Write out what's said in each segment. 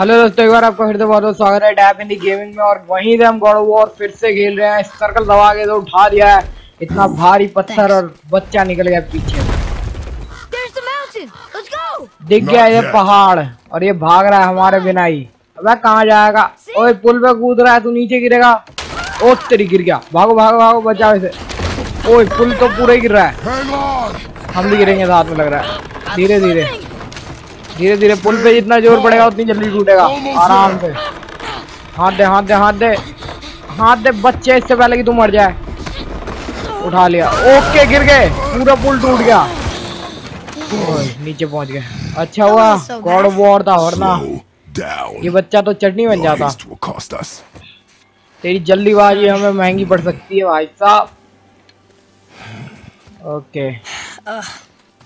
Hello दोस्तों, एक बार आपका फिर से बहुत स्वागत है टैप इंडी गेमिंग में। और वहीं से हम गॉड ऑफ वॉर फिर से खेल रहे हैं। सर्कल दबा के तो उठा दिया है इतना भारी पत्थर और बच्चा निकल गया पीछे। दिख गया ये पहाड़ और ये भाग रहा है हमारे बिना ही। अबे कहाँ जाएगा? ओए पुल पे कूद रहा है, तू नीचे गिरेगा। ओ तेरी गिर गया, भागो भागो भागो, बचाओ इसे। ओए पुल तो पूरा ही गिर रहा है, हम भी गिरेंगे साथ में लग रहा है। धीरे धीरे धीरे धीरे पुल पे जितना जोर पड़ेगा उतनी जल्दी टूटेगा। आराम से हाथ दे हाथ दे हाथ दे हाथ दे बच्चे, इससे पहले कि तू मर जाए। उठा लिया, ओके गिर गए, पूरा पुल टूट गया, नीचे पहुंच गए। अच्छा हुआ गॉड ऑफ वॉर था, वरना ये बच्चा तो चटनी बन जाता। तेरी जल्दीबाजी हमें महंगी पड़ सकती है भाई साहब। ओके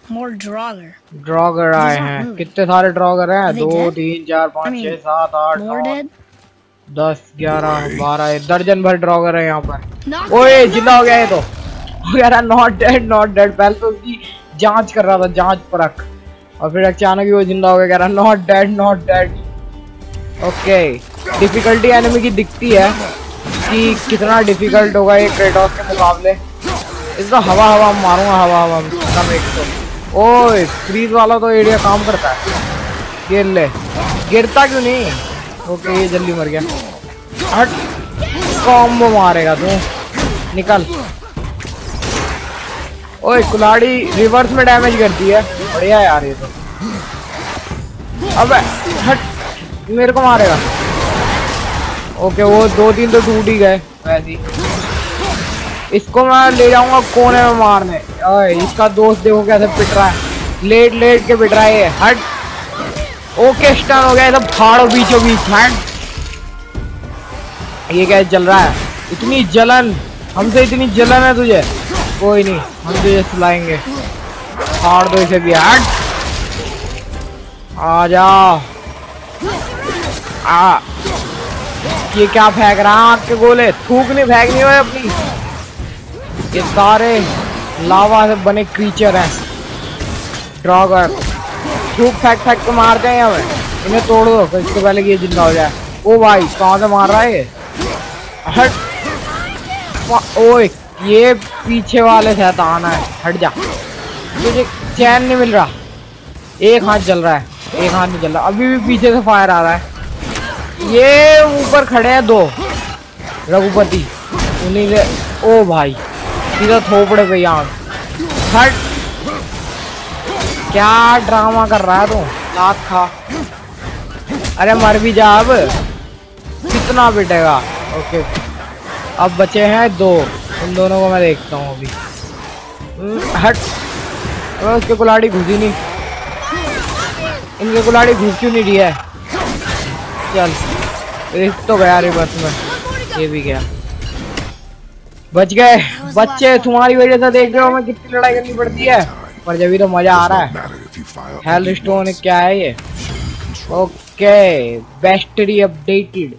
ड्रॉगर आए हैं। कितने सारे ड्रॉगर हैं? 2 3 4 5 6 7 8 9 10 11 12 दर्जन भर ड्रॉगर है यहाँ पर। ओए जिंदा हो गया ये तो, कह रहा नॉट डेड। पहले तो उसकी जांच कर रहा था, जांच परख, और फिर अचानक ही वो जिंदा हो गया, कह रहा not dead. Okay difficulty enemy की दिखती है कि कितना डिफिकल्ट होगा ये क्रेटोस के मुकाबले। इसका हवा मारूंगा, हवा कम एक तो। ओए फ्रीज वाला तो एरिया काम करता है। गिर ले, गिरता क्यों नहीं? ओके ये जल्दी मर गया। हट, कॉम्बो मारेगा तू, निकल। ओए कुलाड़ी रिवर्स में डैमेज करती है, बढ़िया यार ये तो। अबे हट, मेरे को मारेगा। ओके वो 2 3 तो टूट ही गए वैसे ही। इसको मैं ले जाऊंगा कोने में मारने। ओए इसका दोस्त देखो कैसे पिट रहा है, लेट लेट के पिट रहा है। हट, ओके स्टन हो गया, सब फाड़ो बीचों बीच। हट, ये कैसे जल रहा है? इतनी जलन, हमसे इतनी जलन है तुझे? कोई नहीं, हम तुझे सुलाएंगे। फाड़ दो इसे भी। हट, आ जा। ये क्या फेंक रहा है? आँख के गोले थूकनी फेंकनी हो अपनी। ये सारे लावा से बने क्रीचर हैं ड्रॉगर, धूप फेंक के मारते हैं हमें। इन्हें तोड़ दो इससे पहले कि ये जिंदा हो जाए। ओ भाई कहाँ से मार रहा है ये? हट, ओए ये पीछे वाले शैतान है, हट जा। मुझे चैन नहीं मिल रहा, एक हाथ जल रहा है, एक हाथ नहीं जल रहा। अभी भी पीछे से फायर आ रहा है। ये ऊपर खड़े हैं 2 रघुपति, उन्हीं से। ओ भाई सीधा थोपड़े पे यार। हट, क्या ड्रामा कर रहा है तू? लात खा। अरे मर भी जा, अब कितना पिटेगा? ओके अब बचे हैं 2, उन दोनों को मैं देखता हूँ अभी। हट, अरे उसके कुल्हाड़ी घुसी नहीं, इनके कुल्हाड़ी घुस क्यों नहीं रही है? चल रिस्क तो गया रिवर्स में, ये भी गया, बच गए बच्चे। तुम्हारी वजह से देख रहे हो हमें कितनी लड़ाई करनी पड़ती है, पर जब भी तो मजा आ रहा है। हेलस्टोन क्या है ये? ओके बैटरी अपडेटेड,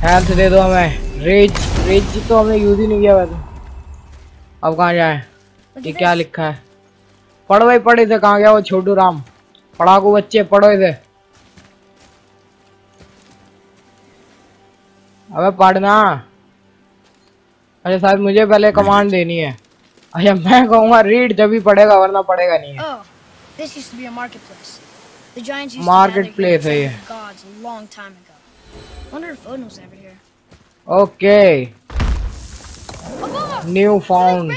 हेल्थ दे दो हमें। रेज तो हमने यूज ही नहीं किया वैसे। अब कहाँ जाए? ये क्या लिखा है? पढ़ भाई पढ़े से, कहाँ गया वो छोटू राम? पढ़ाकू बच्चे पढ़ो इसे। अबे पढ़ना। अच्छा शायद मुझे पहले कमांड देनी है। अच्छा मैं कहूँगा रीड, जब भी पढ़ेगा, वरना पढ़ेगा नहीं है। मार्केट प्लेस है ये। Okay new found.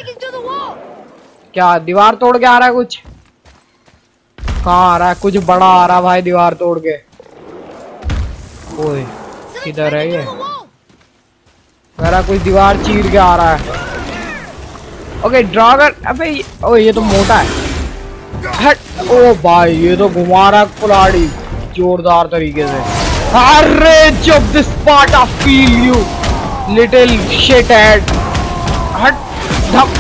क्या दीवार तोड़ के आ रहा है? कुछ कहाँ आ रहा है? कुछ बड़ा आ रहा भाई दीवार तोड़ के। ओए किधर है ये? मेरा कोई दीवार चीर के आ रहा है। ओके ड्रॉगर, अबे ओ ये तो मोटा है। हट, ओ भाई ये तो घुमा रहा कुलाड़ी जोरदार तरीके से। अरे जब this part of feel you little shit head. हट, धप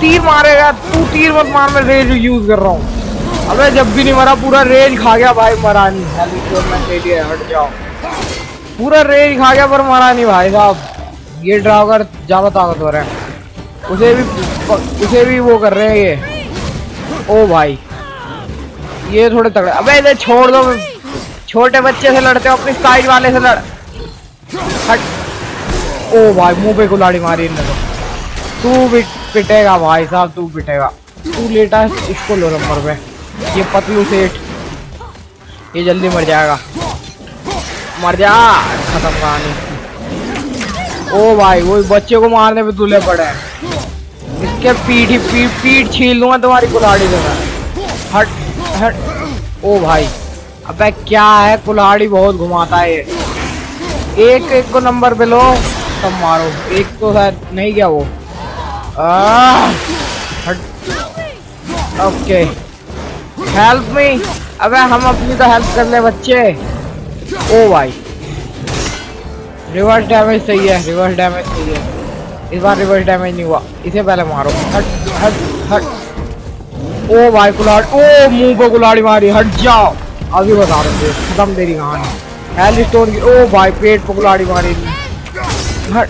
तीर मारेगा तू, तीर मत मार, मैं रेज यूज कर रहा हूँ। अबे जब भी नहीं मरा, पूरा रेज खा गया भाई, मरा नहीं। हट जाओ, पूरा रेंज खा गया पर मारा नहीं भाई साहब। ये ड्राउगर ज्यादा ताकतवर है, उसे भी वो कर रहे हैं ये। ओ भाई ये थोड़े तगड़े। अबे इधर छोड़ दो, छोटे बच्चे से लड़ते हो अपनी साइड वाले से लड़। ओ भाई मुंह पे गुलाड़ी मारी इनने तो। तू पिटेगा भाई साहब, तू पिटेगा। तू लेटा इसको लो नंबर पे, ये पतलू सेठ, ये जल्दी मर जाएगा। मर जा, खत्म कहानी। ओ भाई वो बच्चे को मारने पे दूल्हे पड़े हैं। इसके पीठ छील लूंगा तुम्हारी कुल्हाड़ी से मैं। हट हट। ओ भाई अबे क्या है, कुल्हाड़ी बहुत घुमाता है ये। एक एक को नंबर पे लो तब मारो। एक तो शायद नहीं गया वो। हट। Okay help me. अबे हम अपनी तो हेल्प कर ले बच्चे। ओ भाई रिवर्स डैमेज सही है, रिवर्स डैमेज सही है। इस बार रिवर्स डैमेज नहीं हुआ, इसे पहले मारो। हट हट हट। ओ भाई कुल्हाड़ी, ओ मुंह पे कुल्हाड़ी मारी। हट जाओ, अभी बता रहे खत्म तेरी कहानी। हेलस्टोन की, ओ भाई पेट पे कुल्हाड़ी मारी। हट।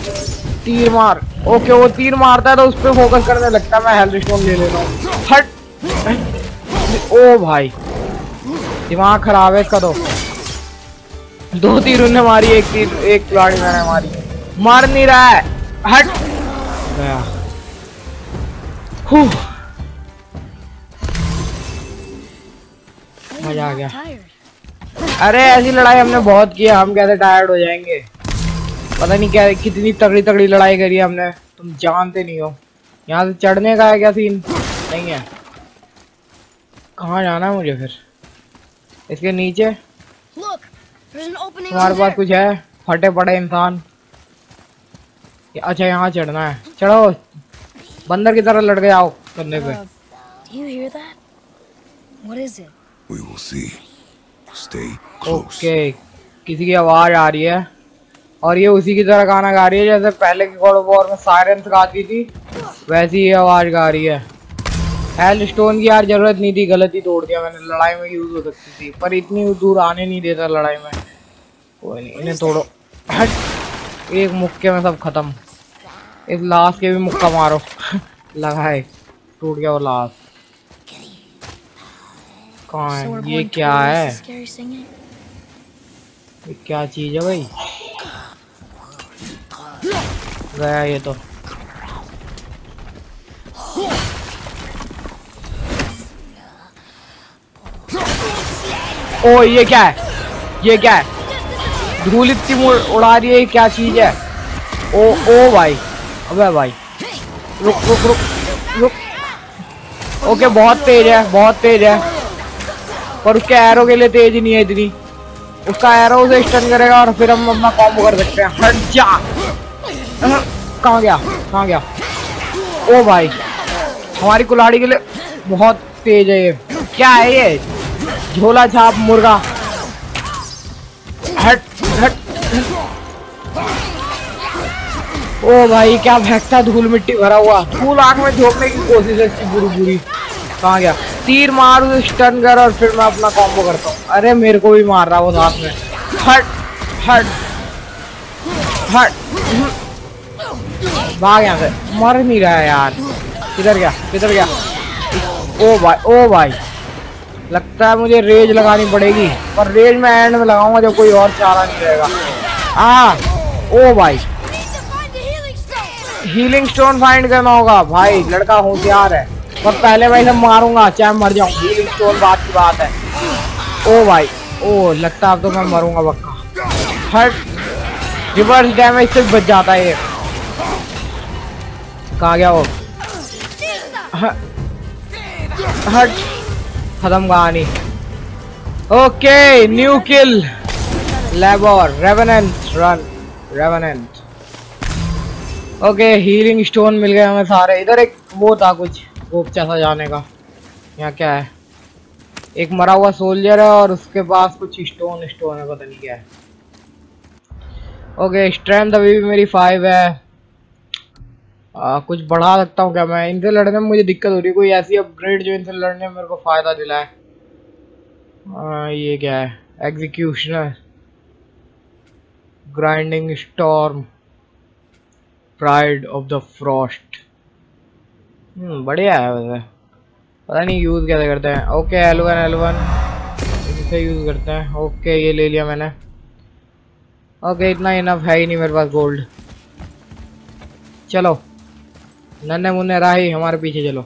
तीर मार। ओके वो तीर मारता है तो उस पर फोकस करने लगता है, मैं हेलस्टोन ले लेता हूँ। हट। ओ भाई दिमाग खराब है इसका तो। दो तीर उन्हें मारी, एक कुल्हाड़ी मैंने मारी। मार नहीं रहा है। हट गया। मजा आ गया। अरे ऐसी लड़ाई हमने बहुत की है, हम कैसे टायर्ड हो जाएंगे। पता नहीं क्या कितनी तगड़ी तगड़ी लड़ाई करी है हमने, तुम जानते नहीं हो। यहाँ से चढ़ने का है क्या सीन? नहीं है। कहाँ जाना है मुझे फिर? इसके नीचे तुम्हारे पास कुछ है? फटे पड़े इंसान। अच्छा यहाँ चढ़ना है, चढ़ो। बंदर की तरह लड़ के आओ करने पे। ओके किसी की आवाज आ रही है और ये उसी की तरह गाना गा रही है जैसे पहले के गॉड ऑफ वॉर में सायरन्स गाती थी, वैसी ये आवाज गा रही है। हेलस्टोन की यार जरूरत नहीं थी, गलती तोड़ दिया मैंने। लड़ाई में यूज हो सकती थी पर इतनी दूर आने नहीं देता लड़ाई में। कोई नहीं, इन्हें तोड़ो। एक मुक्के में सब खत्म। इस लाश के भी मुक्का मारो। लगा एक टूट गया वो लाश। कहाँ है ये? क्या है ये? क्या चीज है भाई? गया ये तो। ओ ये क्या है? ये क्या है? धूल इतनी उड़ा रही है, क्या चीज है? ओ ओ भाई अबे भाई रुक रुक रुक रुक। ओके बहुत तेज है, बहुत तेज है पर उसके एरो के लिए तेज नहीं है इतनी। उसका एरो उसे स्टन करेगा और फिर हम अपना कॉम्बो कर सकते हैं। हट जा। कहाँ गया, कहाँ गया? ओ भाई हमारी कुल्हाड़ी के लिए बहुत तेज है ये। क्या है ये? झोला छाप मुर्गा। हट हट। ओ भाई क्या फेंकता, धूल मिट्टी भरा हुआ। धूल आंख में झोंकने की कोशिश है इसकी बुरी बुरी। कहाँ गया? तीर मार उसे स्टन कर और फिर मैं अपना कॉम्बो करता हूँ। अरे मेरे को भी मार रहा वो साथ में। हट हट हट। भाग यहाँ से। मर नहीं रहा है यार। किधर गया, किधर गया? ओ भाई, ओ भाई लगता है मुझे रेज लगानी पड़ेगी पर रेज मैं एंड में लगाऊंगा जब कोई और चारा नहीं रहेगा। आ ओ भाई हीलिंग स्टोन फाइंड करना होगा। भाई लड़का होशियार है पर पहले भाई सब मारूंगा चाहे मर जाऊं। हीलिंग स्टोन बात की बात है। ओ भाई ओ लगता है अब तो मैं मरूंगा पक्का। हट। रिवर्स डैमेज से बच जाता है ये। कहाँ गया वो? हट। खत्म कहानी। Okay new kill. Labour revenant run revenant. Okay healing stone मिल गए हमें सारे। इधर एक वो था कुछ गोपचा सा जाने का। यहाँ क्या है? एक मरा हुआ सोल्जर है और उसके पास कुछ स्टोन स्टोन है, पता नहीं क्या है। ओके स्ट्रेंथ अभी भी मेरी 5 है। कुछ बढ़ा सकता हूँ क्या मैं? इनसे लड़ने में मुझे दिक्कत हो रही है। कोई ऐसी अपग्रेड जो इनसे लड़ने में मेरे को फ़ायदा दिलाए। ये क्या है? Executioner, grinding storm, pride of the frost. बढ़िया है वैसे, पता नहीं यूज़ कैसे करते हैं। ओके एलवन एलवन इसे यूज़ करते हैं। ओके ये ले लिया मैंने। ओके इतना इनफ है ही नहीं मेरे पास गोल्ड। चलो नन्हे मुन्ने राही हमारे पीछे चलो।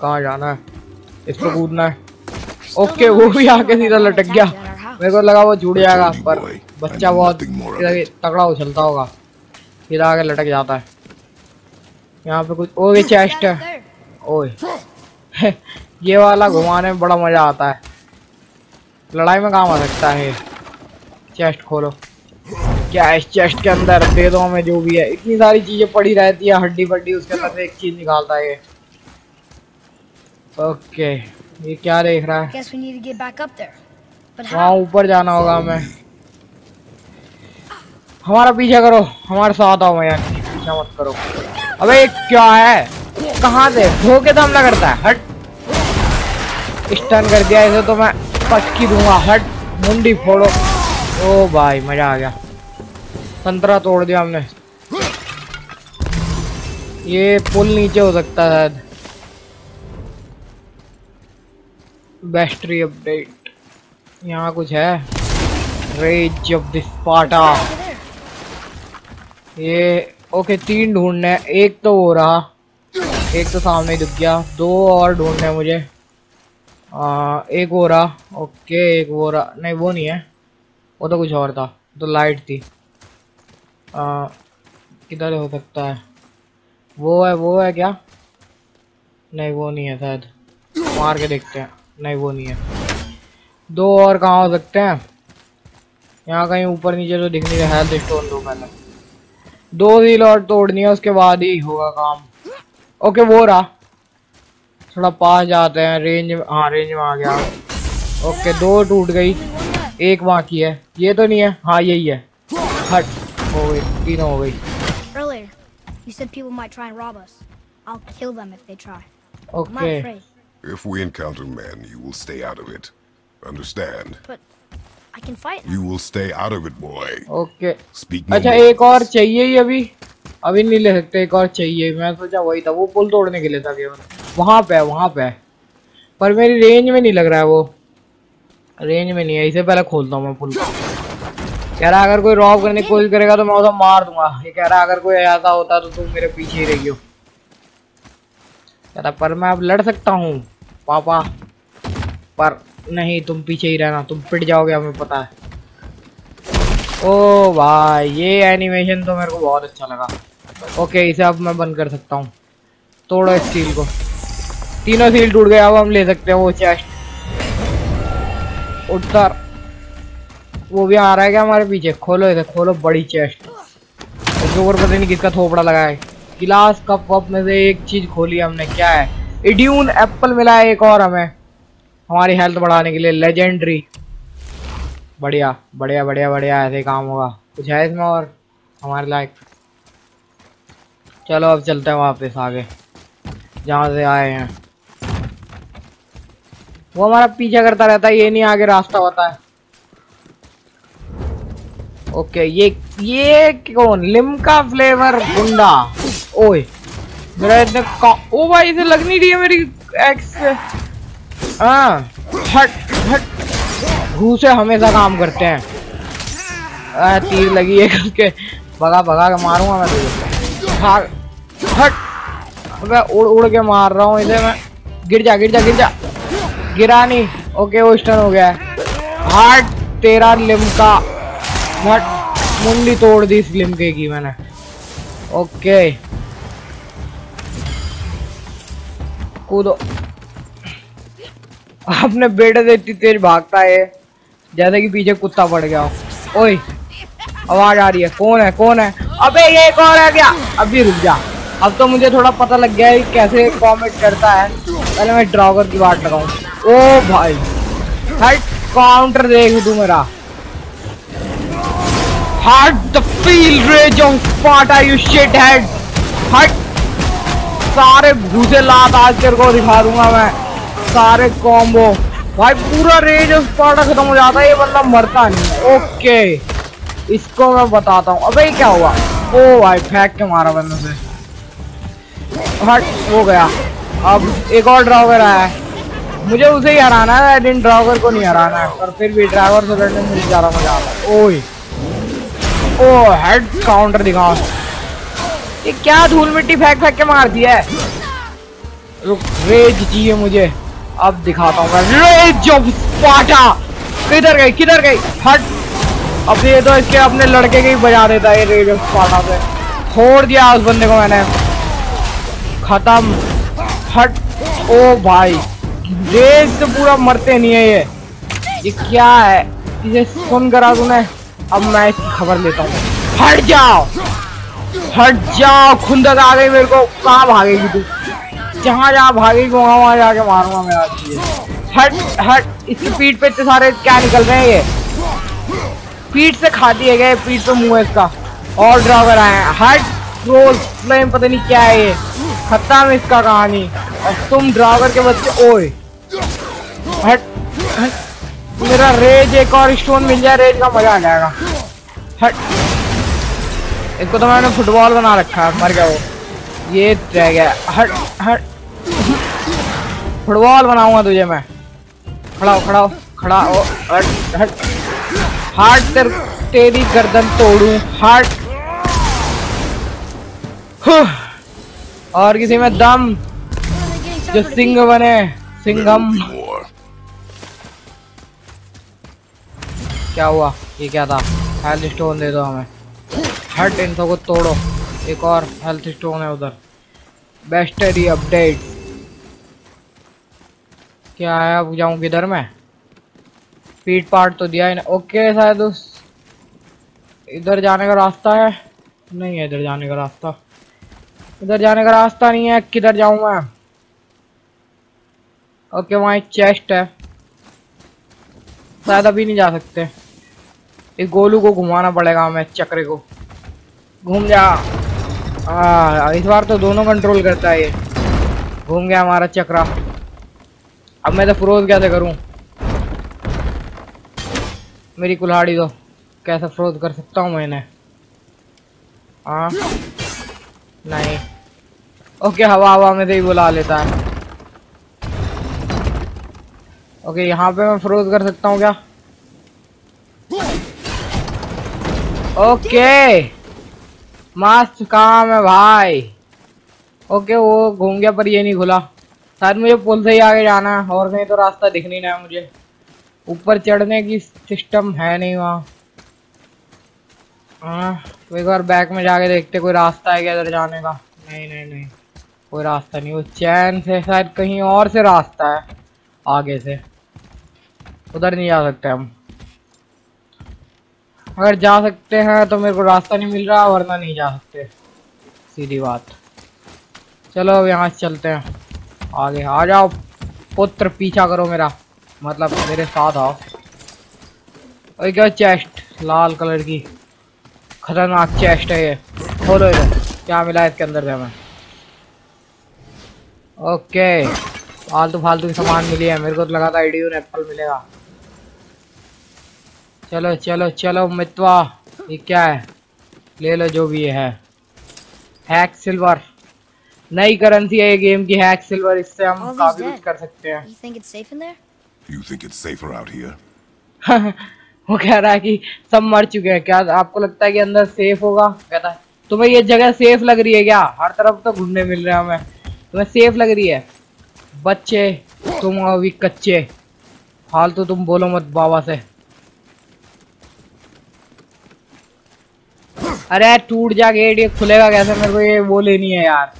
कहाँ जाना है, इसको कूदना है। ओके वो भी आके सीधा लटक गया, मेरे को लगा वो जुड़ जाएगा पर बच्चा बहुत तगड़ा उछलता होगा, सीधा आगे लटक जाता है। यहाँ पे कुछ ओए चेस्ट है, ओए ये वाला घुमाने में बड़ा मजा आता है, लड़ाई में काम आ सकता है। चेस्ट खोलो, क्या इस चेस्ट के अंदर दे दो हमें जो भी है। इतनी सारी चीजें पड़ी रहती है हड्डी पड्डी, उसके अंदर से एक चीज निकालता है। ओके ये क्या देख रहा है, वहाँ ऊपर जाना होगा हमें। हमारा पीछा करो, हमारे साथ आओ, यार पीछा मत करो। अबे क्या है, कहाँ से धोखे तो हमला करता है। हट स्टन कर दिया, इसे तो मैं पटकी दूंगा। हट मुंडी फोड़ो। ओ भाई मजा आ गया, संतरा तोड़ दिया हमने। ये पुल नीचे हो सकता है। बैटरी अपडेट, यहाँ कुछ है। Rage of the Spartan. ये ओके तीन ढूंढने, एक तो हो रहा, एक तो सामने दिख गया, दो और ढूंढने मुझे। एक हो रहा, ओके एक हो रहा, नहीं वो नहीं है, वो तो कुछ और था, तो लाइट थी। किधर हो सकता है, वो है क्या, नहीं वो नहीं है शायद, मार के देखते हैं। नहीं वो नहीं है। दो और कहाँ हो सकते हैं, यहाँ कहीं ऊपर नीचे तो दिख नहीं रहा है। स्टोन दो, पहले दो ही लॉट तोड़नी है, उसके बाद ही होगा काम। ओके वो रहा, थोड़ा पास जाते हैं। रेंज, हाँ रेंज में आ गया। ओके दो टूट गई, एक बाकी है। ये तो नहीं है, हाँ यही है। हट हो गई, तीन हो गई। Okay If we encounter men, you will stay out of it. Understand? But I can fight. You will stay out of it, boy. Okay. Speak. अच्छा एक और चाहिए ही, अभी नहीं ले सकते, एक और चाहिए। मैं सोचा वही था, वो पुल तोड़ने के लिए था केवल। वहाँ पे पर मेरी रेंज में नहीं लग रहा है, वो रेंज में नहीं है। इसे पहले खोलता हूँ मैं पुल। कह रहा अगर कोई रॉब करने की कोशिश करेगा तो मैं उसे मार दूंगा। ये कह रहा अगर कोई ऐसा होता तो तुम मेरे पीछे ही रही हो। कह रहा पर मैं अब लड़ सकता हूँ पापा, पर नहीं तुम पीछे ही रहना, तुम पिट जाओगे हमें पता है। ओ भाई ये एनिमेशन तो मेरे को बहुत अच्छा लगा। ओके इसे अब मैं बंद कर सकता हूँ। तोड़ो इस सील को, तीनों सील टूट गए। अब हम ले सकते हैं वो चेस्ट। उधर वो भी आ रहा है क्या हमारे पीछे। खोलो इसे, खोलो बड़ी चेस्ट। उसके ऊपर पता नहीं किसका थोपड़ा लगा है। गिलास कप वप में से एक चीज खोली हमने, क्या है, इड्यून एप्पल मिला है एक और हमें, हमारी हेल्थ बढ़ाने के लिए। लेजेंडरी, बढ़िया बढ़िया बढ़िया बढ़िया, ऐसे काम होगा। कुछ है इसमें और हमारे लायक। चलो अब चलते हैं वापस आगे जहाँ से आए हैं। वो हमारा पीछा करता रहता है, ये नहीं आगे रास्ता होता है। ओके ये कौन, लिमका फ्लेवर गुंडा। ओए मेरा इतना ओ भाई इसे लग नहीं रही है मेरी एक्स से। हट हट, घूसे हमेशा काम करते हैं। तीर लगी है उसके, भगा भगा के मारूंगा मैं तुझे। भाग हट, मैं उड़ उड़ के मार रहा हूँ इसे मैं। गिर जा गिर जा गिर जा, गिरा नहीं। ओके वो स्टन हो गया है। हार्ट तेरा लिमका, हट मुंडी तोड़ दी इस लिमके की मैंने। ओके कूदो, अपने बेटे से इतनी तेज भागता है जैसे कि पीछे कुत्ता पड़ गया हो। ओए आवाज आ रही है, कौन है कौन है। अबे ये कौन है क्या, अभी रुक जा। अब तो मुझे थोड़ा पता लग गया है कैसे कॉमेंट करता है। पहले मैं ड्राउगर की बाट लगाऊं। ओ भाई हट, काउंटर देख तू मेरा। हट the field rage of Sparta you shit head. हट, सारे भूसे लात आज तेरे को दिखा दूंगा मैं, सारे कॉम्बो। भाई पूरा रेज ऑफ स्पार्टा खत्म हो जाता है, ये बंदा मरता नहीं। ओके इसको मैं बताता हूँ। अबे क्या हुआ, ओ भाई फेंक के मारा बंदे से। हट हो गया, अब एक और ड्राउगर आया है, मुझे उसे ही हराना है, लेकिन ड्राउगर को नहीं हराना है। पर फिर भी ड्राइवर से लड़ने में ज़्यादा मजा आता है। ओए ओ हेड काउंटर दिखाओ, ये क्या धूल मिट्टी फेंक फेंक के मार दिया है। रुक रेज चाहिए मुझे, अब दिखाता हूँ मैं रेज ऑफ स्पार्टन। किधर गई किधर गई, हट। अब ये तो इसके अपने लड़के के ही बजा देता है, रेज ऑफ स्पार्टन से छोड़ दिया उस बंदे को मैंने, खत्म हट। ओ भाई रेज तो पूरा मरते नहीं है ये क्या है, इसे सुन करा तूने, अब मैं इसकी खबर लेता हूँ। हट जाओ हट जाओ, खुंदक आ गई मेरे को। कहाँ भागेगी तू, जहाँ जहाँ भागेगी वहाँ वहाँ जाके मारूंगा मैं आज ये। हट हट, इसकी पीठ पे इतने सारे क्या निकल रहे हैं, ये पीठ से खाती है, गए पीठ पे मुँह है इसका। और ड्राइवर आए हैं, हट रोज फ्लेम पता नहीं क्या है ये, खत्म इसका कहानी। और तुम ड्राइवर के बच्चे, ओए हट हट। मेरा रेज एक और स्टोन मिल जाए, रेज का मजा आ जाएगा। हट, इसको तो मैंने फुटबॉल बना रखा है, मर गया वो, ये रह गया। हट हट, फुटबॉल बनाऊंगा तुझे मैं। खड़ा खड़ा खड़ा, ओ हट हट, हार्ट तेरी गर्दन तोड़ू हार्ट। और किसी में दम, जो सिंह बने सिंघम। क्या हुआ, ये क्या था, हेल्थ स्टोन दे दो हमें। हट इन सबको तोड़ो, एक और हेल्थ स्टोन है उधर। बेस्टरी अपडेट क्या है, अब जाऊँ किधर मैं, पीठ पार्ट तो दिया है ना। ओके शायद उस इधर जाने का रास्ता है, नहीं है इधर जाने का रास्ता, इधर जाने का रास्ता नहीं है। किधर जाऊँ मैं, ओके वहाँ एक चेस्ट है, शायद अभी नहीं जा सकते। इस गोलू को घुमाना पड़ेगा हमें, चक्रे को, घूम जा। इस बार तो दोनों कंट्रोल करता है ये, घूम गया हमारा चक्रा। अब मैं तो फ्रोज कैसे करूं, मेरी कुल्हाड़ी दो, कैसे फ्रोज कर सकता हूं मैंने। हाँ नहीं, ओके हवा हवा में तो ही बुला लेता है। ओके यहाँ पे मैं फ्रोज कर सकता हूँ क्या, ओके मस्त काम है भाई। ओके वो घूम गया, पर ये नहीं खुला, शायद मुझे पुल से ही आगे जाना है, और नहीं तो रास्ता दिख नहीं रहा है मुझे। ऊपर चढ़ने की सिस्टम है नहीं वहाँ। हाँ तो एक बार बैक में जाके देखते कोई रास्ता है क्या इधर जाने का। नहीं नहीं नहीं कोई रास्ता नहीं, वो चैन से शायद कहीं और से रास्ता है आगे से, उधर नहीं जा सकते हम। अगर जा सकते हैं तो मेरे को रास्ता नहीं मिल रहा, वरना नहीं जा सकते, सीधी बात। चलो अब यहाँ से चलते हैं आगे। आ जाओ पुत्र, पीछा करो मेरा, मतलब मेरे साथ आओ। और क्या चेस्ट, लाल कलर की खतरनाक चेस्ट है ये, खोलो इधर, क्या मिला है इसके अंदर से हमें। ओके फालतू फालतू सामान मिली है, मेरे को तो लगा था आईडी एप्पल मिलेगा। चलो चलो चलो मितवा, ये क्या है, ले लो जो भी ये है। हैक सिल्वर नई करेंसी है ये गेम की, हैक सिल्वर, इससे हम काफी कुछ कर सकते हैं। वो कह रहा है कि सब मर चुके हैं, क्या आपको लगता है कि अंदर सेफ होगा, कहता है तुम्हें ये जगह सेफ लग रही है क्या, हर तरफ तो घूमने मिल रहे हैं हमें, तुम्हें सेफ लग रही है। बच्चे तुम अभी कच्चे, हाल तो तुम बोलो मत बाबा से। अरे टूट जा गेट, ये खुलेगा कैसे, मेरे को ये वो लेनी है यार,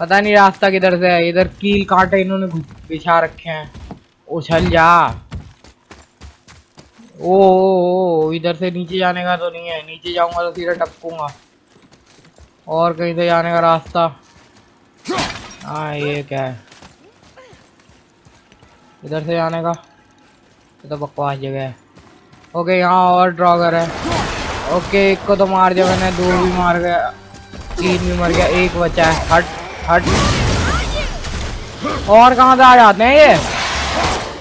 पता नहीं रास्ता किधर से है। इधर कील कांटे इन्होंने बिछा रखे हैं, उछल जा। ओ इधर से नीचे जाने का तो नहीं है, नीचे जाऊंगा तो सीधा टपकूंगा। और कहीं से जाने का रास्ता, हाँ ये क्या है, इधर से जाने का, ये तो बकवास जगह है। ओके यहाँ और ड्रॉगर है, ओके एक को तो मार दिया मैंने, दो भी मार गया, तीन भी मर गया, एक बचा है। हट हट, और कहाँ से आ जाते हैं ये,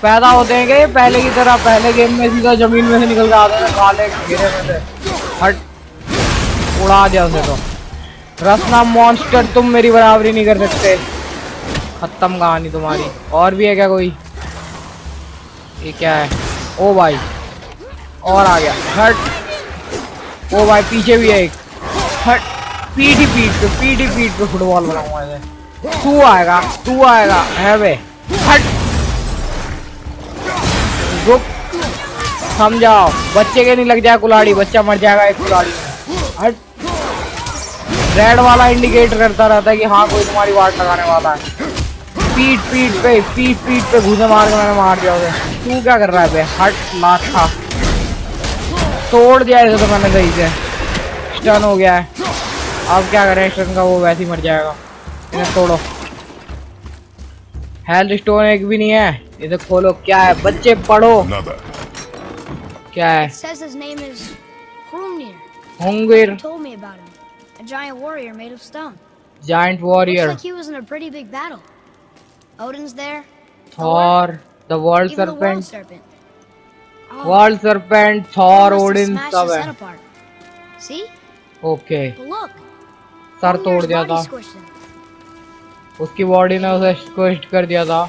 पैदा होते हैं क्या पहले की तरह, पहले गेम में सीधा जमीन में से निकल के आते हैं काले घेरे में से। हट उड़ा दिया उसे तो। रसना मॉन्स्टर तुम मेरी बराबरी नहीं कर सकते, खत्म कहानी तुम्हारी। और भी है क्या कोई? ये क्या है? ओ भाई और आ गया, हट। ओ भाई पीछे भी है एक, हट। पीठ पे फुटबॉल बनाऊंगा इसे। तू आएगा है बे, हट। रुक, समझाओ बच्चे के नहीं लग जाए कुल्हाड़ी, बच्चा मर जाएगा एक कुल्हाड़ी में। हट। रेड वाला इंडिकेट करता रहता है कि हाँ कोई तुम्हारी वाट लगाने वाला है। पीठ पे घूसे मार के मैंने मार दिया उसे। तू क्या कर रहा है बे? हट। लाठा तोड़ दिया इसे तो मैंने सही से। स्टन हो गया है, अब क्या करें? स्टन का वो वैसे ही मर जाएगा। इन्हें तोड़ो। हेल्थ स्टोन एक भी नहीं है। इसे खोलो। क्या है बच्चे, पढ़ो। क्या है? A giant warrior made of stone. Giant warrior. Looks like he was in a pretty big battle. Odin's there. Thor, the World Serpent. World Serpent, Thor, Odin, सब है. See? Okay. Look. सर तोड़ दिया था. उसकी body ने उसे squish कर दिया था.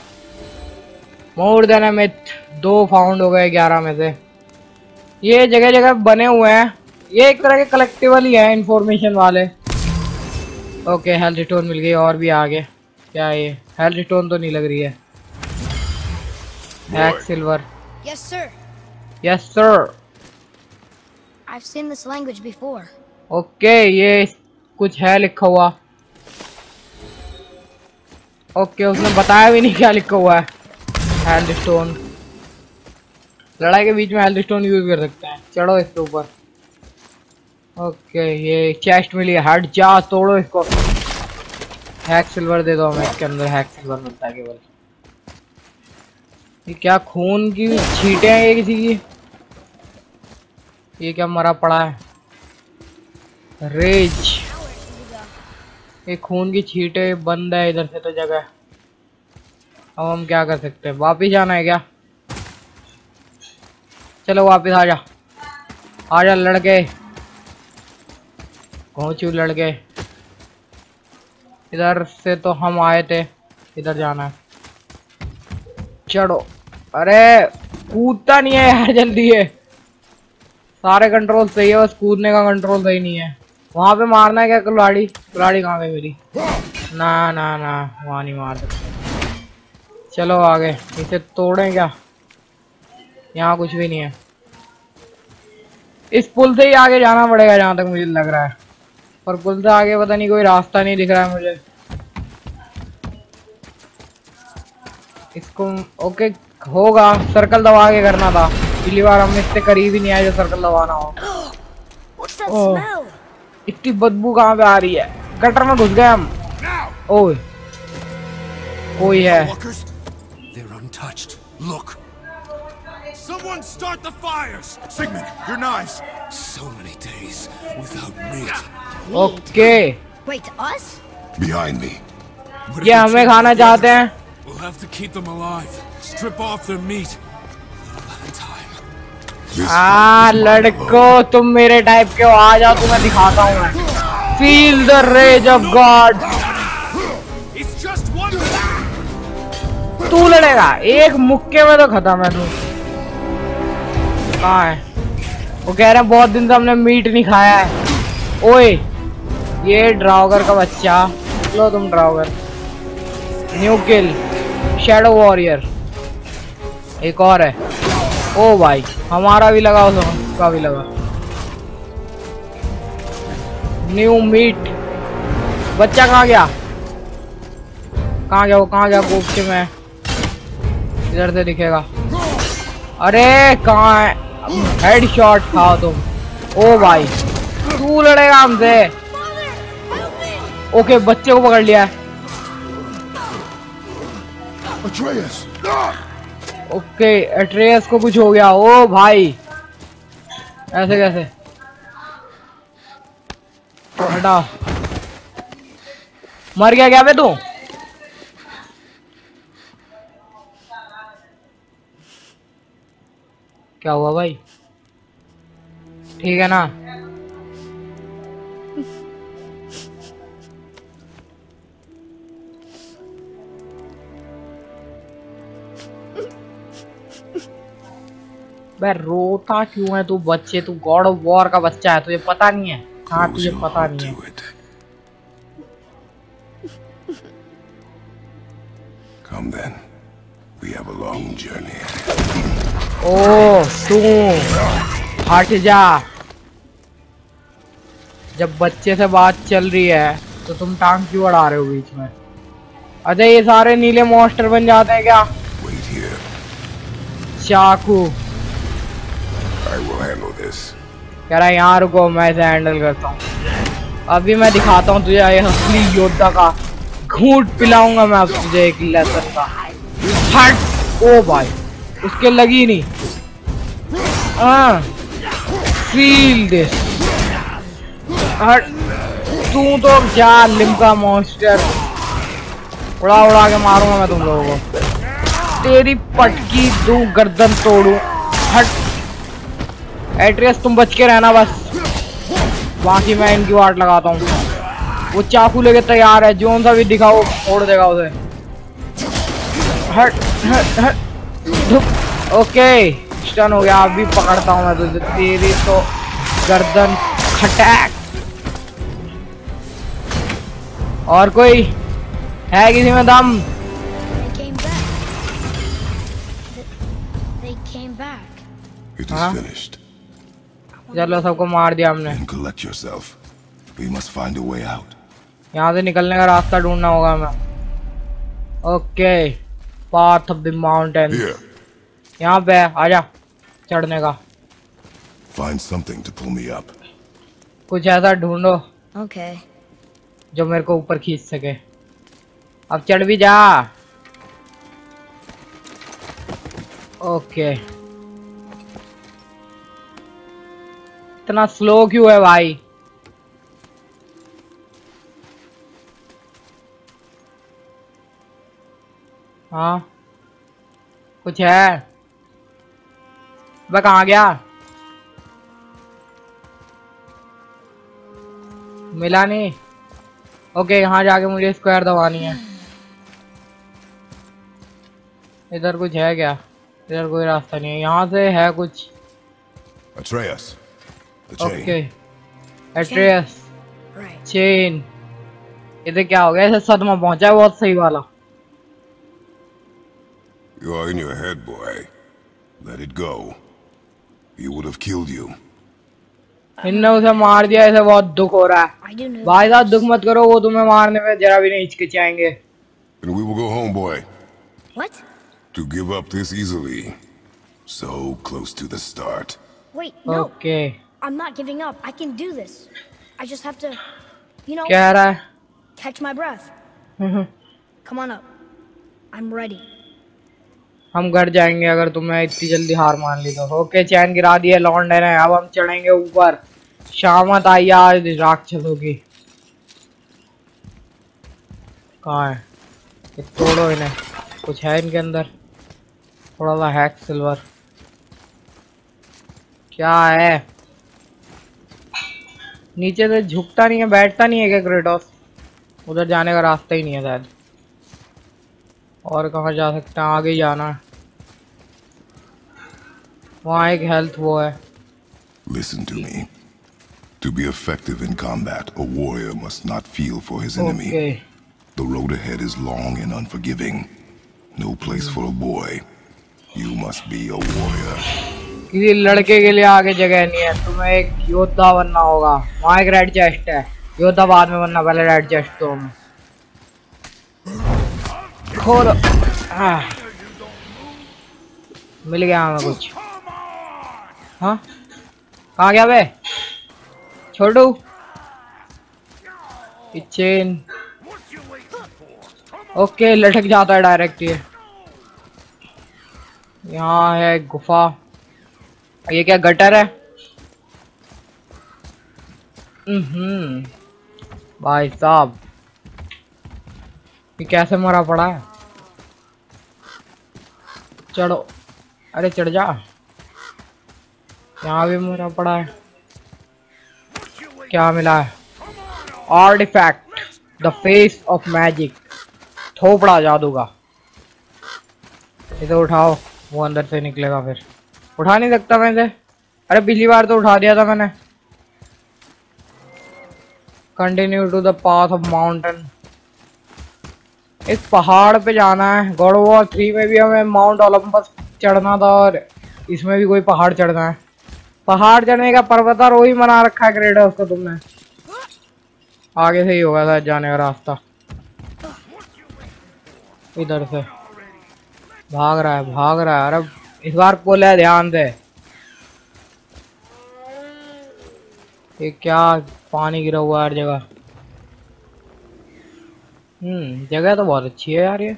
More than a myth. 2 found हो गए 11 में से. ये जगह जगह बने हुए हैं. ये एक तरह के कलेक्टिवल ही है, इंफॉर्मेशन वाले। ओके, हेल्थ स्टोन मिल गई। और भी आगे क्या है? ये हेल्थ स्टोन तो नहीं लग रही है। Hacksilver. Yes sir, yes sir. I have seen this language before. Okay, ये कुछ है लिखा हुआ। ओके, उसने बताया भी नहीं क्या लिखा हुआ है। हेल्थ स्टोन, लड़ाई के बीच में हेल्थ स्टोन यूज कर सकते हैं। चढ़ो इसके ऊपर। ओके, ये चेस्ट मिली। हट जा, तोड़ो इसको। हैक सिल्वर दे दो हमें। इसके अंदर हैक सिल्वर मिलता है केवल। ये क्या खून की छींटे हैं ये किसी की? ये क्या मरा पड़ा है? रेज। ये खून की छींटे बंद है इधर से तो जगह। अब हम क्या कर सकते हैं? वापिस जाना है क्या? चलो वापिस आ जा, आ जा लड़के, पहुंचू लड़के। इधर से तो हम आए थे, इधर जाना है। चढ़ो। अरे कूदता नहीं है यार जल्दी है। सारे कंट्रोल सही है, बस कूदने का कंट्रोल सही नहीं है। वहां पे मारना है क्या? कुल्हाड़ी, कुल्हाड़ी कहाँ गई मेरी? ना ना ना, वहां नहीं मार सकते। चलो आगे। इसे तोड़ें क्या? यहाँ कुछ भी नहीं है। इस पुल से ही आगे जाना पड़ेगा जहाँ तक मुझे लग रहा है। पर पुल से आगे पता नहीं, कोई रास्ता नहीं दिख रहा है मुझे इसको। ओके, होगा। सर्कल दबा के करना था। पिछली बार हम इससे करीब ही नहीं आए जो सर्कल दबाना हो। इतनी बदबू कहाँ पे आ रही है? गटर में घुस गए हम। ओह, कोई है। Someone start the fires. Sigmund, your knives. So many days without meat. Okay. Wait, us? Behind me. ये हमें खाना चाहते हैं। We'll have to keep them alive. Strip off their meat. आ लड़को, तुम मेरे टाइप के हो। आ जाओ, तुम्हें दिखाता हूँ मैं। Feel the rage of God. तू लड़ेगा एक मुक्के में तो खत्म है तू। कहाँ है वो? कह रहे हैं बहुत दिन से हमने मीट नहीं खाया है। ओए, ये ड्राउगर का बच्चा। लो तुम draugr. New kill, shadow warrior. एक और है। ओ भाई, हमारा भी लगा, उसका भी लगा। New meat. बच्चा कहाँ गया? कहाँ गया? गोपचे में। इधर से दिखेगा। अरे कहाँ है? हेडशॉट खाओ तुम। ओ भाई, तू लड़ेगा हमसे। ओके, बच्चे को पकड़ लिया है। ओके, एट्रेयस को कुछ हो गया। ओ भाई, ऐसे कैसे? हटा। मर गया क्या बे तू? क्या हुआ भाई? ठीक है ना? मैं रोता क्यों है तू बच्चे, तू गॉड ऑफ वॉर का बच्चा है, तुझे पता नहीं है। हाँ तुझे पता नहीं है। Come then, we have a long journey. Oh, तू हट जा। जब बच्चे से बात चल रही है तो तुम टांग क्यों अड़ा रहे हो बीच में? अच्छा ये सारे नीले मॉन्स्टर बन जाते हैं क्या? चाकू कह रहा है यहाँ रुको, मैं इसे हैंडल करता हूँ। अभी मैं दिखाता हूँ तुझे ये असली योद्धा का घूंट पिलाऊंगा मैं अब तुझे एक लेसन का। हट। ओ भाई उसके लगी नहीं। हाँ फील दिस। हट। तू तो जा लिम्का मॉन्स्टर, उड़ा उड़ा के मारूंगा मैं तुम लोगों को, तेरी पटकी दूं गर्दन तोड़ू। हट एट्रियस तुम बच के रहना बस, बाकी मैं इनकी वाट लगाता हूँ। वो चाकू लेके तैयार है, जोन सा भी दिखाओ फोड़ देगा उसे। हट हट हट। ओके स्टन हो गया। अब भी पकड़ता हूँ मैं तुझे, तेरी तो गर्दन खटैक। और कोई है किसी में दम? हाँ चलो सबको मार दिया हमने। यहाँ से निकलने का रास्ता ढूंढना होगा हमें। Okay path of the mountain यहाँ पे आजा। चढ़ने का Find something to pull me up. कुछ ऐसा ढूंढो okay. जो मेरे को ऊपर खींच सके। अब चढ़ भी जा। ओके इतना स्लो क्यों है भाई? हाँ कुछ है? मैं कहाँ गया? मिला नहीं। ओके यहाँ जाके मुझे स्क्वायर दबानी है। इधर कुछ है क्या? इधर कोई रास्ता नहीं है। यहाँ से है कुछ? Atreus. Okay Atreus chain. इधर क्या हो गया? इसे सदमा पहुंचा है बहुत सही वाला। You are in your head, boy. Let it go. He would have killed you. इनने उसे मार दिया, इसे बहुत दुख हो रहा है। भाई साहब दुख मत करो, वो तुम्हें मारने में जरा भी नहीं हिचकिचाएंगे। And we will go home, boy. What? To give up this easily. So close to the start. Wait, no. Okay. I'm not giving up. I can do this. I just have to, you know, catch my breath. Come on up. I'm ready. हम घर जाएंगे अगर तुमने इतनी जल्दी हार मान ली तो। ओके चैन गिरा दिया, लौंडे ने। अब हम चढ़ेंगे ऊपर। शामत आई आज राक्षसों की। कहाँ है? ये तोड़ो इन्हें। कुछ है इनके अंदर? थोड़ा सा हैक सिल्वर। क्या है? नीचे से झुकता नहीं है, बैठता नहीं है क्या क्रेटोस? उधर जाने का रास्ता ही नहीं है शायद। और कहाँ जा सकते हैं? आगे जाना है। वहाँ एक हेल्थ वो है। Listen to me. To be effective in combat, a warrior must not feel for his enemy. Okay. The road ahead is long and unforgiving. No place for a boy. You must be a warrior. किसी लड़के के लिए आगे जगह नहीं है, तुम्हें एक योद्धा बनना होगा। वहाँ एक रेड चेस्ट है, योद्धा बाद में बनना, पहले रेड चेस्ट। तो खोलो। मिल गया हमें कुछ। हाँ कहाँ गया बे छोटू? चेन। ओके लटक जाता है डायरेक्ट ये। यहाँ है गुफा। ये क्या गटर है? भाई साहब ये कैसे मरा पड़ा है? चढ़ो। अरे चढ़ जा। यहाँ भी मरा पड़ा है। क्या मिला है? Artifact the face of magic, थोपड़ा जादू का। इसे उठाओ, वो अंदर से निकलेगा फिर। उठा नहीं सकता मैं इसे। अरे पिछली बार तो उठा दिया था मैंने। Continue to the path of mountain. इस पहाड़ पे जाना है। गॉड ऑफ वॉर 3 में भी हमें माउंट ओलंपस चढ़ना था और इसमें भी कोई पहाड़ चढ़ना है। पहाड़ चढ़ने का पर्वतारोही बना रखा है क्रेटोस को तुमने। आगे से ही होगा था जाने का रास्ता। इधर से भाग रहा है, भाग रहा है। अरे इस बार पुल है, ध्यान से। ये क्या पानी गिरा हुआ है हर जगह। जगह तो बहुत अच्छी है यार ये,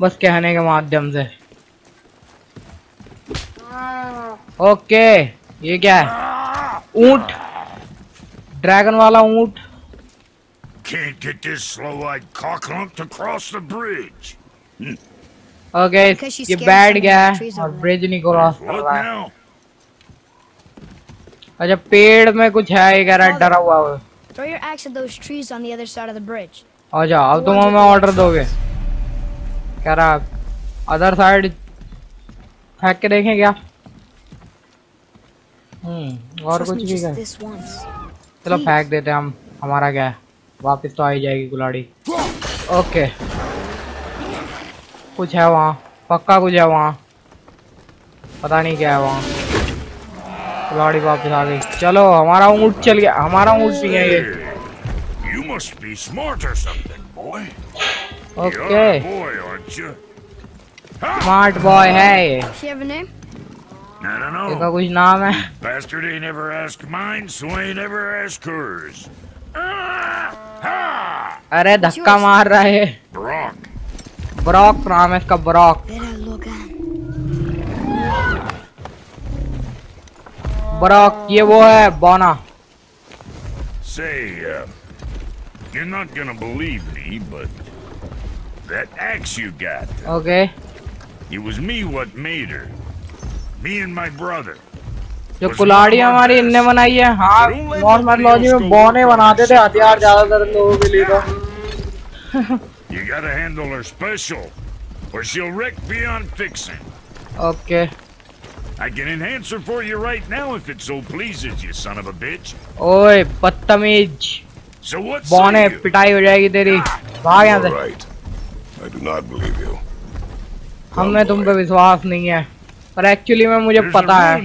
बस कहने के माध्यम से। ओके, ये क्या है? ऊंट, ड्रैगन वाला ऊंट। ओके, ये बैठ गया है और ब्रिज नहीं क्रॉस कर रहा है। अच्छा, पेड़ में कुछ है, ये कह रहा है डरा हुआ है। अच्छा, अब तुम हमें ऑर्डर दोगे। कह रहा अदर साइड फेंक के देखें क्या। और कुछ भी क्या, चलो फेंक देते हैं हम। हमारा क्या है, वापस तो आ ही जाएगी गुलाड़ी। ओके, कुछ है वहाँ, पक्का कुछ है वहाँ, पता नहीं क्या है वहाँ। गुलाड़ी वापस आ गई। चलो, हमारा ऊँट चल गया। हमारा ऊँट नहीं है ये। ओके, स्मार्ट बॉय है ये। इसका कुछ नाम है। अरे धक्का मार रहा है। ब्रॉक नाम है इसका, ब्रॉक। ब्रॉक, ये वो है बोना। ओके, जो कुल्हाड़ी हमारी इनने बनाई है। हाँ, मॉर्फोलॉजी में बौने बनाते थे हथियार ज्यादातर लोगों के लिए। ओके, ओए बदतमीज, बौने पिटाई हो जाएगी तेरी। भाग यहाँ से, हमें तुम पे विश्वास नहीं है। पर एक्चुअली में मुझे पता है।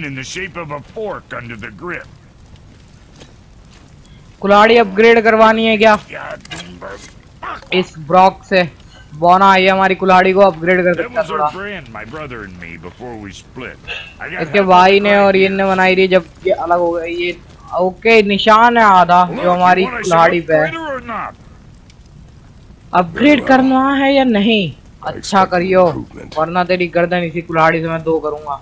कुल्हाड़ी अपग्रेड करवानी है क्या इस ब्रॉक से? बोना, ये हमारी कुल्हाड़ी को अपग्रेड कर सकता थोड़ा। इसके भाई ने और ये ने बनाई थी जब ये अलग हो गए ये। ओके, निशान है आधा जो हमारी कुल्हाड़ी पे है। अपग्रेड करना है या नहीं? अच्छा करियो, वरना तेरी गर्दन इसी कुल्हाड़ी से मैं दो करूंगा।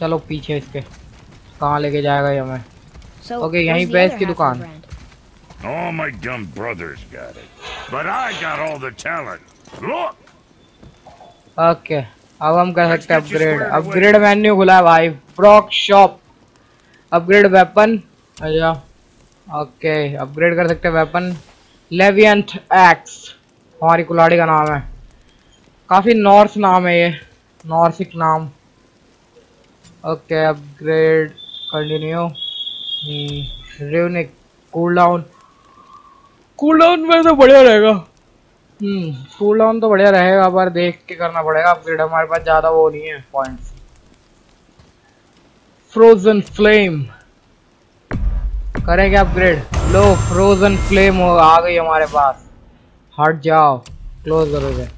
चलो पीछे, इसके कहाँ लेके जाएगा ये हमें? ओके, यहीं पे इसकी दुकान। ओके, अब हम कर सकते हैं अपग्रेड। अपग्रेड मेन्यू खुला है भाई। Brok shop, upgrade weapon. अच्छा, ओके, अपग्रेड कर सकते हैं वेपन। लेवियंट एक्स हमारी कुल्हाड़ी का नाम है। काफी नॉर्स नाम है ये, नॉर्सिक नाम। Okay, upgrade continue. रेवनिक कूलडाउन, कूलडाउन में तो बढ़िया रहेगा। कूलडाउन तो बढ़िया रहेगा, पर देख के करना पड़ेगा अपग्रेड। हमारे पास ज़्यादा वो नहीं है पॉइंट्स। फ्रोजन फ्लेम करेंगे अपग्रेड। लो, फ्रोजन फ्लेम आ गई हमारे पास। हट जाओ, क्लोज करो इसे।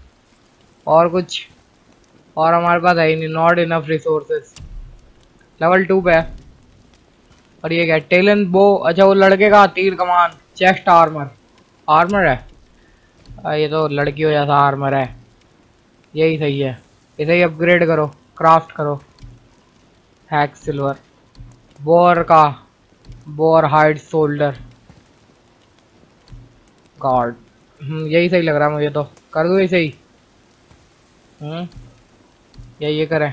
और कुछ और हमारे पास है ही नहीं, नॉट इनफ रिसोर्सेस। लेवल 2 पे है। और ये क्या, टेलन बो। अच्छा, वो लड़के का तीर कमान। चेस्ट आर्मर, आर्मर है ये तो, लड़कियों जैसा आर्मर है। यही सही है, इसे ही अपग्रेड करो, क्राफ्ट करो। हैक सिल्वर, बोर का बोर हाइड शोल्डर गार्ड। यही सही लग रहा है मुझे तो, कर दो ऐसे ही। या ये करें,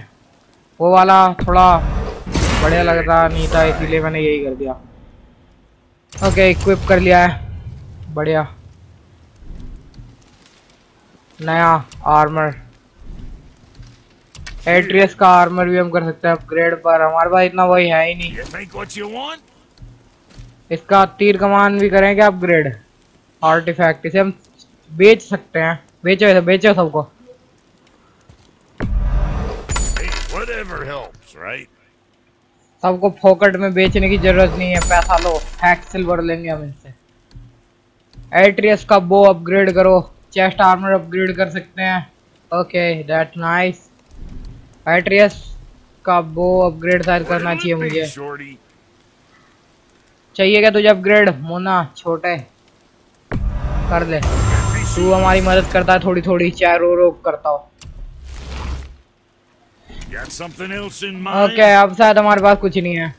वो वाला थोड़ा बढ़िया लगता नहीं था, इसीलिए मैंने यही कर दिया। ओके, इक्विप कर लिया है, बढ़िया। नया आर्मर, एट्रियस का आर्मर भी हम कर सकते हैं अपग्रेड पर, हमारे पास इतना वही है ही नहीं। इसका तीर कमान भी करेंगे अपग्रेड, आर्टिफैक्ट इसे हम बेच सकते हैं। बेचो बेचो सबको। सबको फोकट में बेचने की जरूरत नहीं है, पैसा लो। हैक सिल्वर लेंगे हम इनसे। एट्रियस का बो अपग्रेड करो, चेस्ट आर्मर अपग्रेड कर सकते हैं। Okay that nice. एट्रियस का बो अपग्रेड शायद करना चाहिए मुझे। चाहिए क्या तुझे अपग्रेड मोना? छोटे कर ले, तू हमारी मदद करता है थोड़ी थोड़ी, चाहे रो रो करता हो। ओके अब शायद हमारे पास कुछ नहीं है,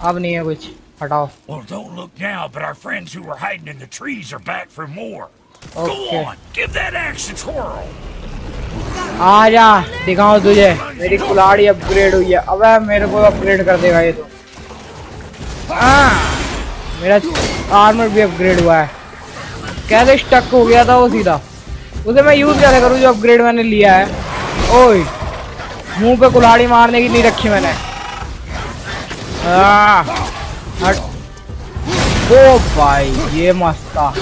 अब नहीं है कुछ, हटाओ। आ जा दिखाओ तुझे, मेरी कुल्हाड़ी अपग्रेड हुई है। अबे मेरे को अपग्रेड कर देगा ये तो। मेरा आर्मर भी अपग्रेड हुआ है। कैसे स्टक हो गया था वो सीधा, उसे मैं यूज कैसे करूँ जो अपग्रेड मैंने लिया है। ओए मुंह पे कुल्हाड़ी मारने की नहीं रखी मैंने। ओ भाई ये मस्त था,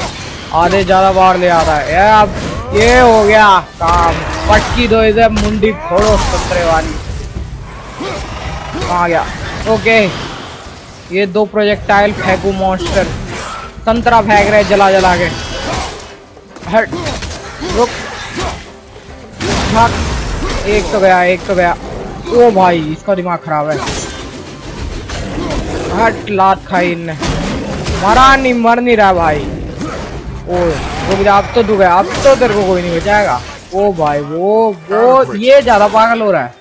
आधे ज़्यादा बार ले आता है। अब ये हो गया काम, पटकी दो इसे, मुंडी फोड़ो सतरे वाली। आ गया ओके। ये दो प्रोजेक्टाइल फेंकू मॉन्स्टर, संतरा फेंक रहे जला जला के। हट रुक, एक तो गया एक तो गया। ओ भाई इसका दिमाग खराब है। हट लात खाई इनने, मरा नहीं, मर नहीं रहा भाई। ओ रुक जा, अब तो तू गया, अब तो तेरे को कोई नहीं बचाएगा। ओ भाई वो ये ज्यादा पागल हो रहा है।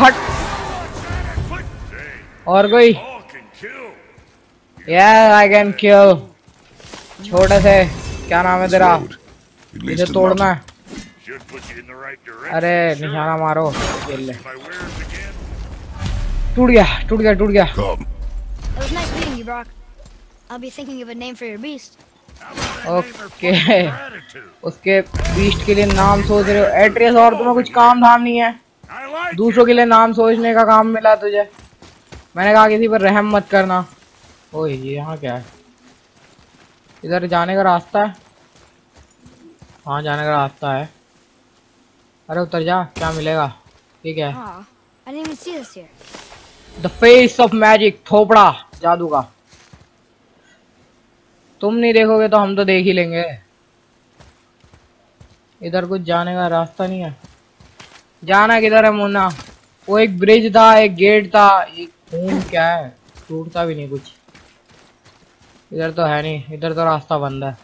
हट और कोई। Yeah, I can kill. छोटे से क्या नाम है तेरा, इसे तोड़ना है। अरे निशाना मारो, खेल ले। टूट गया टूट गया टूट गया। ओके उसके बीस्ट के लिए नाम सोच रहे हो एट्रियस, और तुम्हें कुछ काम धाम नहीं है। दूसरों के लिए नाम सोचने का काम मिला तुझे। मैंने कहा किसी पर रहम मत करना। ओह ये यहाँ क्या है, इधर जाने का रास्ता है? हाँ जाने का रास्ता है। अरे उतर जा, क्या मिलेगा? ठीक है द फेस ऑफ मैजिक, थोपड़ा जादू का। तुम नहीं देखोगे तो हम तो देख ही लेंगे। इधर कुछ जाने का रास्ता नहीं है। जाना किधर है मुन्ना? वो एक ब्रिज था, एक गेट था, एक खून क्या है, टूटता भी नहीं कुछ। इधर तो है नहीं, इधर तो रास्ता बंद है।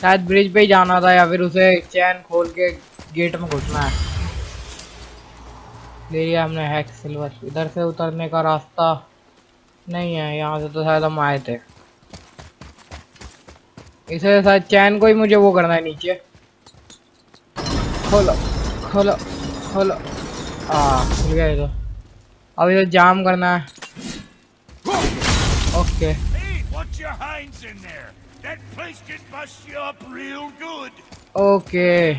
शायद ब्रिज पे ही जाना था, या फिर उसे चैन खोल के गेट में घुसना है। ले लिया हमने हैक सिल्वर। इधर से उतरने का रास्ता नहीं है, यहाँ से तो शायद हम आए थे। इसे शायद चैन को ही मुझे वो करना है नीचे। खोलो खोलो खोलो। खुल गया तो। अब इधर जाम करना है। ओके ओके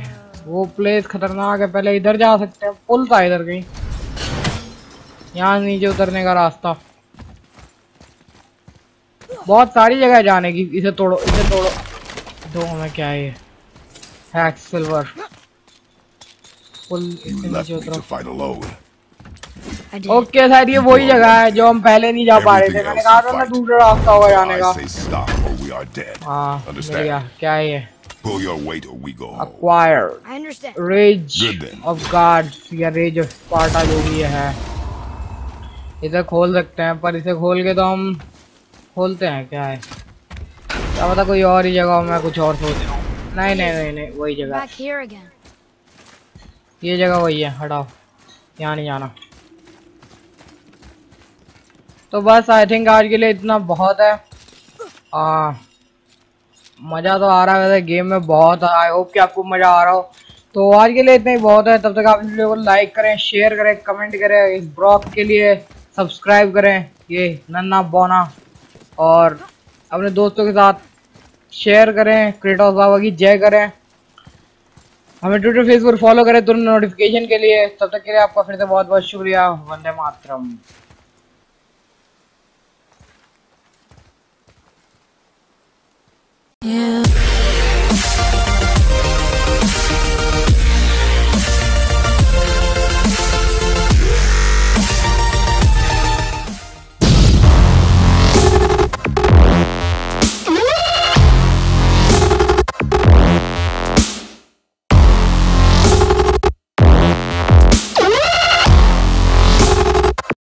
वो प्लेस खतरनाक है। पहले इधर जा सकते हैं, पुल था इधर कहीं। यहाँ नीचे उतरने का रास्ता, बहुत सारी जगह जाने की। इसे तोड़ो इसे तोड़ो। दो में क्या है ये, हैक सिल्वर। पुल इससे नीचे उतरो। ओके शायद ये वही जगह है जो हम पहले नहीं जा पा रहे थे। मैंने कहा था ना दूसरा रास्ता होगा जाने का। हाँ क्या है ये, Acquire Rage of God या Rage of Spartan जो भी है। इसे खोल सकते हैं, पर इसे खोल के तो हम खोलते हैं क्या है, क्या पता कोई और ही जगह हो। मैं कुछ और सोच रहा हूँ। नहीं नहीं नहीं नहीं वही जगह, ये जगह वही है। हटाओ, यहाँ नहीं जाना। तो बस आई थिंक आज के लिए इतना बहुत है। मज़ा तो आ रहा है गेम में बहुत। आई होप कि आपको मज़ा आ रहा हो। तो आज के लिए इतना ही बहुत है। तब तक आप इस वीडियो को लाइक करें, शेयर करें, कमेंट करें। इस ब्रॉक के लिए सब्सक्राइब करें, ये नन्ना बोना, और अपने दोस्तों के साथ शेयर करें। क्रेटोस बाबा की जय करें। हमें ट्विटर फेसबुक फॉलो करें तुरंत नोटिफिकेशन के लिए। तब तक के लिए आपका फिर से बहुत बहुत शुक्रिया। वंदे मातरम।